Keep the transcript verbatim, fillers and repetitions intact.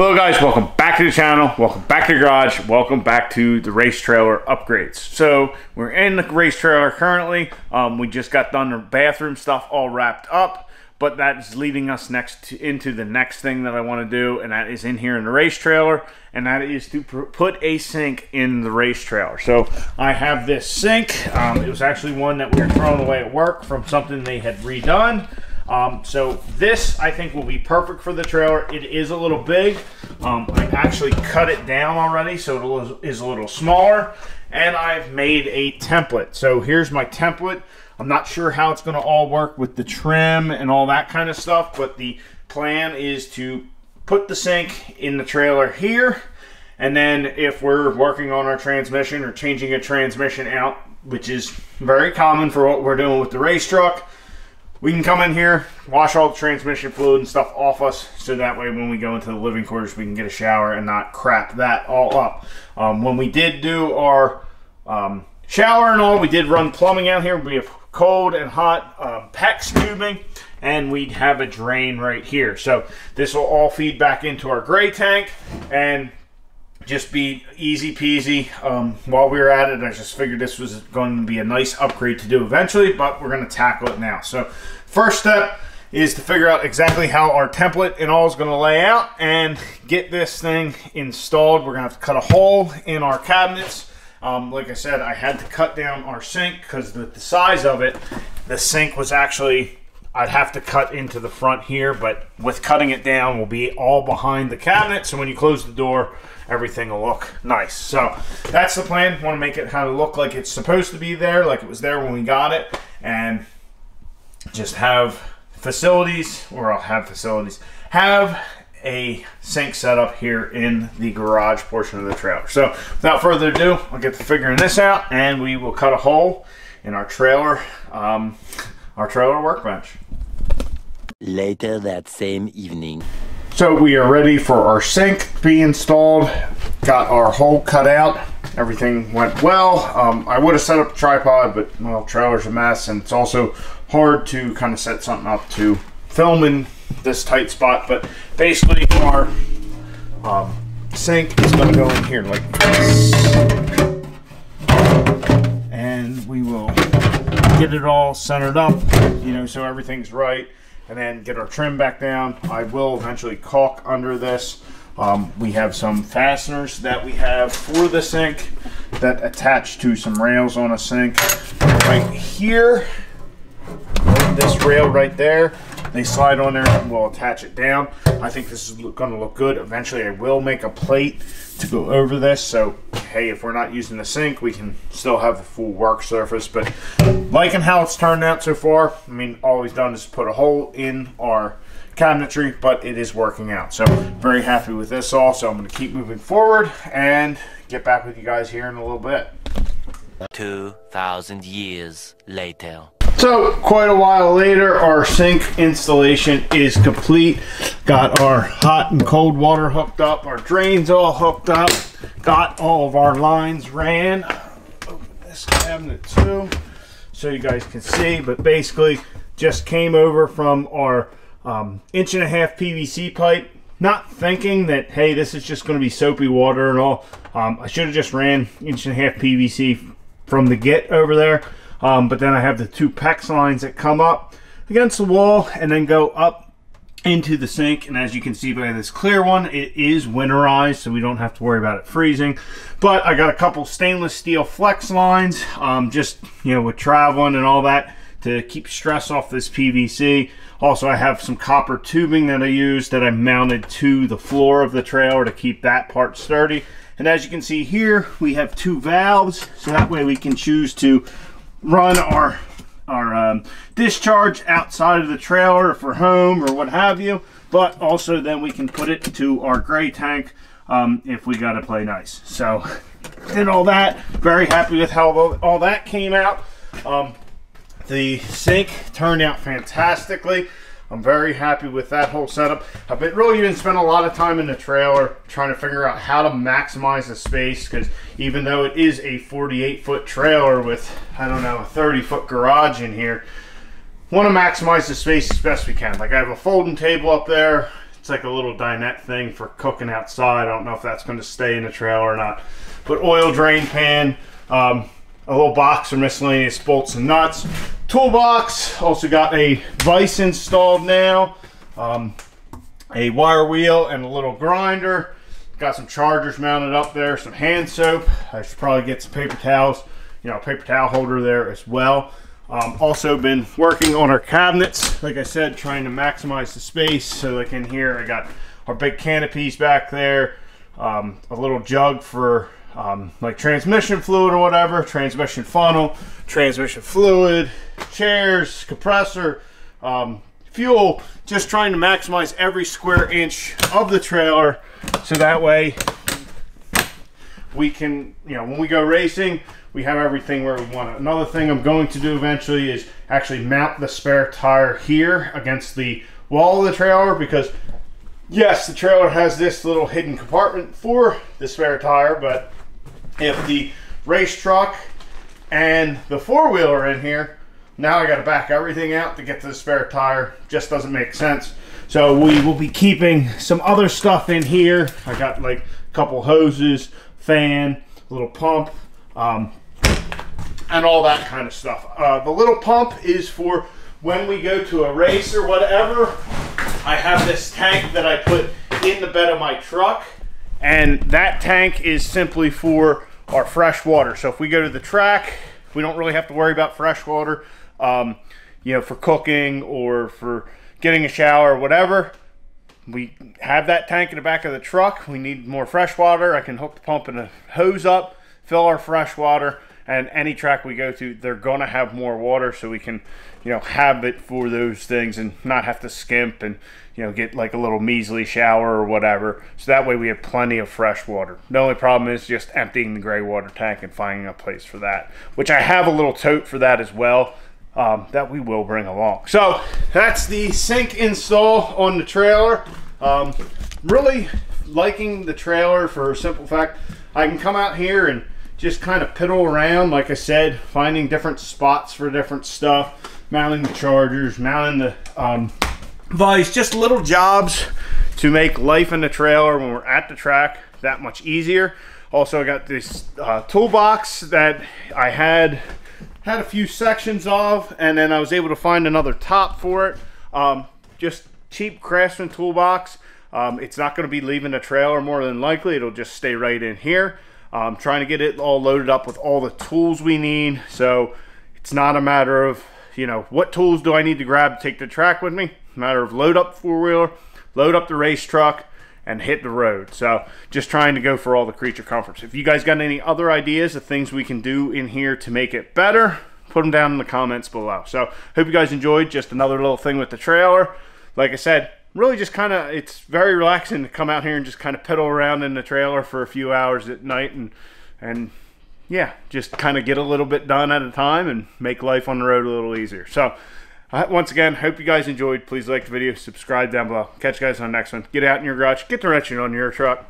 Hello guys, welcome back to the channel, welcome back to the garage, welcome back to the race trailer upgrades. So we're in the race trailer currently. Um, we just got done the bathroom stuff all wrapped up, but that's leading us next to, into the next thing that I want to do, and that is in here in the race trailer, and that is to put a sink in the race trailer. So I have this sink. Um, it was actually one that we were throwing away at work from something they had redone. Um, so this, I think, will be perfect for the trailer. It is a little big. Um, I've actually cut it down already, so it is a little smaller. And I've made a template. So here's my template. I'm not sure how it's going to all work with the trim and all that kind of stuff, but the plan is to put the sink in the trailer here. And then if we're working on our transmission or changing a transmission out, which is very common for what we're doing with the race truck, we can come in here, wash all the transmission fluid and stuff off us, so that way when we go into the living quarters, we can get a shower and not crap that all up. Um, when we did do our um, shower and all, we did run plumbing out here. We have cold and hot uh, PEX tubing, and we'd have a drain right here. So this will all feed back into our gray tank and just be easy peasy. Um, while we were at it, I just figured this was going to be a nice upgrade to do eventually, but we're going to tackle it now. So first step is to figure out exactly how our template and all is going to lay out and get this thing installed. We're going to have to cut a hole in our cabinets. Um, like I said, I had to cut down our sink because with the size of it, the sink was actually, I'd have to cut into the front here, but with cutting it down, we'll be all behind the cabinet. So when you close the door, everything will look nice. So that's the plan. Want to make it kind of look like it's supposed to be there, like it was there when we got it, and just have facilities, or I'll have facilities, have a sink set up here in the garage portion of the trailer. So without further ado, I'll get to figuring this out, and we will cut a hole in our trailer, um, our trailer workbench. Later that same evening. So we are ready for our sink to be installed. Got our hole cut out. Everything went well. Um, I would have set up a tripod, but well, trailer's a mess, and it's also hard to kind of set something up to film in this tight spot. But basically, our um, sink is going to go in here like this, and we will get it all centered up, you know, so everything's right. And then get our trim back down. I will eventually caulk under this. Um, we have some fasteners that we have for the sink that attach to some rails on a sink right here. This rail right there, they slide on there and we'll attach it down. I think this is gonna look good. Eventually I will make a plate to go over this, so hey, if we're not using the sink, we can still have a full work surface. But liking how it's turned out so far. I mean, all we've done is put a hole in our cabinetry, but it is working out. So very happy with this all. So I'm gonna keep moving forward and get back with you guys here in a little bit. two thousand years later. So quite a while later, our sink installation is complete. Got our hot and cold water hooked up, our drains all hooked up, got all of our lines ran. Open this cabinet too, so you guys can see, but basically just came over from our um, inch and a half P V C pipe, not thinking that, hey, this is just gonna be soapy water and all. Um, I should've just ran inch and a half P V C from the get over there. Um, but then I have the two PEX lines that come up against the wall and then go up into the sink. And as you can see by this clear one, it is winterized, so we don't have to worry about it freezing. But I got a couple stainless steel flex lines, um, just, you know, with traveling and all that, to keep stress off this P V C. Also, I have some copper tubing that I use that I mounted to the floor of the trailer to keep that part sturdy. And as you can see here, we have two valves, so that way we can choose to run our our um, discharge outside of the trailer if we're home or what have you, but also then we can put it to our gray tank um, if we got to play nice. So did all that, very happy with how all that came out. Um, the sink turned out fantastically. I'm very happy with that whole setup. I've been really even spent a lot of time in the trailer trying to figure out how to maximize the space, because even though it is a forty-eight foot trailer with, I don't know, a thirty foot garage in here, want to maximize the space as best we can. Like I have a folding table up there. It's like a little dinette thing for cooking outside. I don't know if that's going to stay in the trailer or not. But oil drain pan, um, a little box for miscellaneous bolts and nuts. Toolbox, also got a vise installed now, um, a wire wheel and a little grinder. Got some chargers mounted up there, some hand soap. I should probably get some paper towels, you know, paper towel holder there as well. Um, also been working on our cabinets, like I said, trying to maximize the space. So like in here, I got our big canopies back there, um, a little jug for um, like transmission fluid or whatever, transmission funnel, transmission fluid, chairs, compressor, um, fuel, just trying to maximize every square inch of the trailer so that way we can, you know, when we go racing, we have everything where we want it. Another thing I'm going to do eventually is actually mount the spare tire here against the wall of the trailer, because yes, the trailer has this little hidden compartment for the spare tire, but if the race truck and the four-wheeler are in here, now I got to back everything out to get to the spare tire. Just doesn't make sense. So we will be keeping some other stuff in here. I got like a couple hoses, fan, a little pump, um, and all that kind of stuff. Uh, the little pump is for when we go to a race or whatever. I have this tank that I put in the bed of my truck, and that tank is simply for our fresh water. So if we go to the track, we don't really have to worry about fresh water. Um, you know, for cooking or for getting a shower or whatever, we have that tank in the back of the truck. We need more fresh water. I can hook the pump and a hose up, fill our fresh water, and any track we go to, they're gonna have more water, so we can, you know, have it for those things and not have to skimp and, you know, get like a little measly shower or whatever. So that way we have plenty of fresh water. The only problem is just emptying the gray water tank and finding a place for that, which I have a little tote for that as well. Um, that we will bring along. So that's the sink install on the trailer. Um, really liking the trailer for a simple fact. I can come out here and just kind of piddle around, like I said, finding different spots for different stuff, mounting the chargers, mounting the um, vise, just little jobs to make life in the trailer when we're at the track that much easier. Also, I got this uh, toolbox that I had had a few sections of, and then I was able to find another top for it. Um, just cheap Craftsman toolbox. Um, it's not going to be leaving the trailer more than likely. It'll just stay right in here. Um, trying to get it all loaded up with all the tools we need. So it's not a matter of, you know, what tools do I need to grab to take the track with me? A matter of load up the four-wheeler, load up the race truck, and hit the road. So just trying to go for all the creature comforts. If you guys got any other ideas of things we can do in here to make it better, put them down in the comments below. So hope you guys enjoyed just another little thing with the trailer. Like I said, really just kind of, it's very relaxing to come out here and just kind of piddle around in the trailer for a few hours at night, and and yeah, just kind of get a little bit done at a time and make life on the road a little easier. So once again, hope you guys enjoyed. Please like the video, subscribe down below. Catch you guys on the next one. Get out in your garage, get the wrenching on your truck.